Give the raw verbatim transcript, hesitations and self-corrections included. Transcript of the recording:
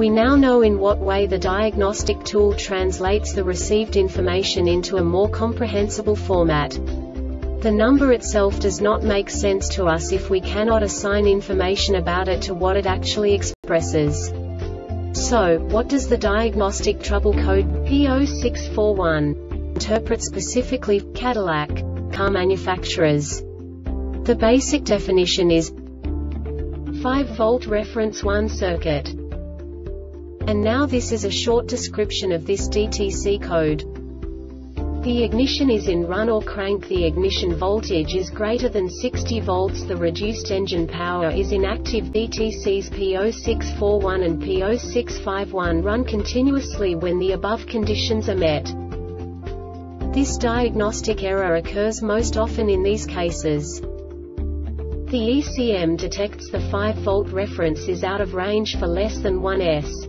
We now know in what way the diagnostic tool translates the received information into a more comprehensible format. The number itself does not make sense to us if we cannot assign information about it to what it actually expresses. So, what does the diagnostic trouble code P zero six four one interpret specifically for Cadillac car manufacturers? The basic definition is five volt reference one circuit. And now this is a short description of this D T C code. The ignition is in run or crank. The ignition voltage is greater than sixty volts. The reduced engine power is inactive. D T Cs P zero six four one and P zero six five one run continuously when the above conditions are met. This diagnostic error occurs most often in these cases. The E C M detects the five volt reference is out of range for less than one seconds.